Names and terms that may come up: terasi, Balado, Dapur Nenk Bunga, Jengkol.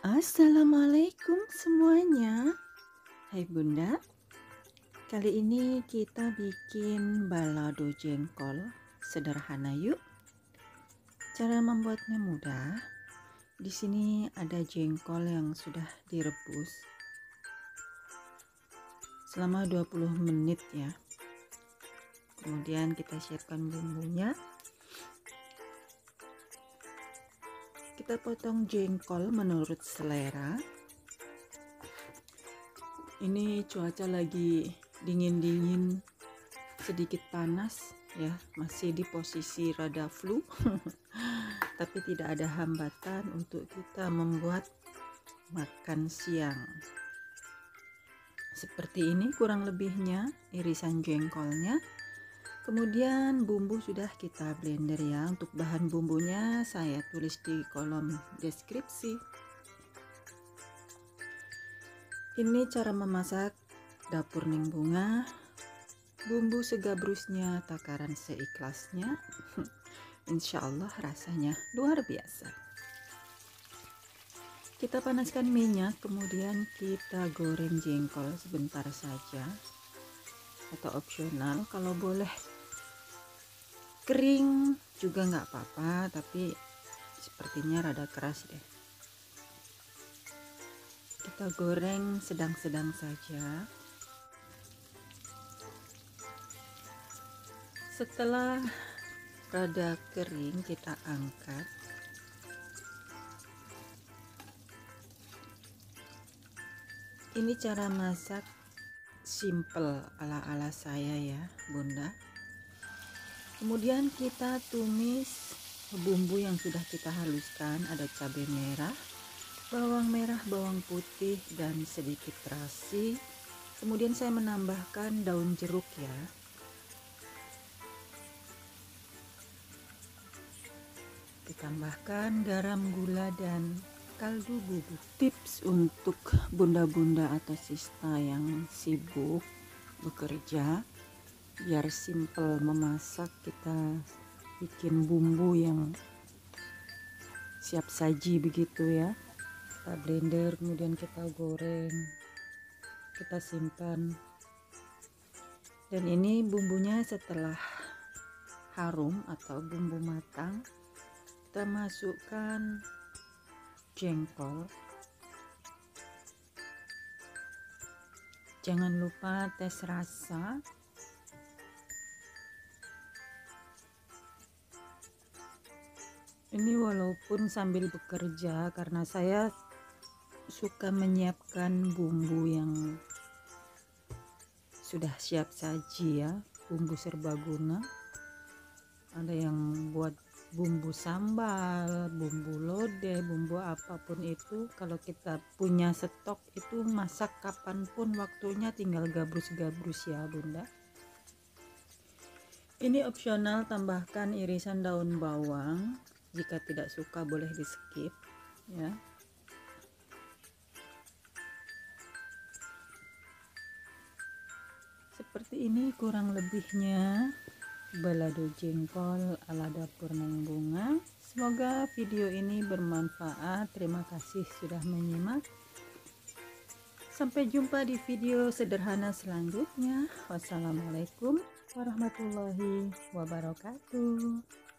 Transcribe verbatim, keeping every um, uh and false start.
Assalamualaikum semuanya. Hai bunda, kali ini kita bikin balado jengkol sederhana yuk. Cara membuatnya mudah. Di sini ada jengkol yang sudah direbus selama dua puluh menit ya. Kemudian kita siapkan bumbunya. Kita potong jengkol menurut selera. Ini cuaca lagi dingin-dingin, sedikit panas ya, masih di posisi rada flu. Tapi tidak ada hambatan untuk kita membuat makan siang. Seperti ini kurang lebihnya irisan jengkolnya. Kemudian bumbu sudah kita blender ya. Untuk bahan bumbunya saya tulis di kolom deskripsi. Ini cara memasak dapur Nenk Bunga. Bumbu segabrusnya, takaran seikhlasnya. Insya Allah rasanya luar biasa. Kita panaskan minyak, kemudian kita goreng jengkol sebentar saja. Atau opsional, kalau boleh kering juga nggak apa-apa, tapi sepertinya rada keras deh. Kita goreng sedang-sedang saja. Setelah rada kering kita angkat. Ini cara masak simple ala-ala saya ya bunda. Kemudian kita tumis bumbu yang sudah kita haluskan. Ada cabai merah, bawang merah, bawang putih, dan sedikit terasi. Kemudian saya menambahkan daun jeruk ya. Ditambahkan garam, gula, dan kaldu bubuk. Tips untuk bunda-bunda atau sista yang sibuk bekerja, biar simple memasak, kita bikin bumbu yang siap saji begitu ya. Kita blender, kemudian kita goreng, kita simpan. Dan ini bumbunya setelah harum atau bumbu matang, kita masukkan jengkol. Jangan lupa tes rasa. Ini walaupun sambil bekerja, karena saya suka menyiapkan bumbu yang sudah siap saji ya, bumbu serbaguna. Ada yang buat bumbu sambal, bumbu lodeh, bumbu apapun itu. Kalau kita punya stok itu masak kapanpun waktunya, tinggal gabrus-gabrus ya bunda. Ini opsional, tambahkan irisan daun bawang. Jika tidak suka boleh di skip ya. Seperti ini kurang lebihnya balado jengkol ala dapur Nenk Bunga. Semoga video ini bermanfaat. Terima kasih sudah menyimak. Sampai jumpa di video sederhana selanjutnya. Wassalamualaikum warahmatullahi wabarakatuh.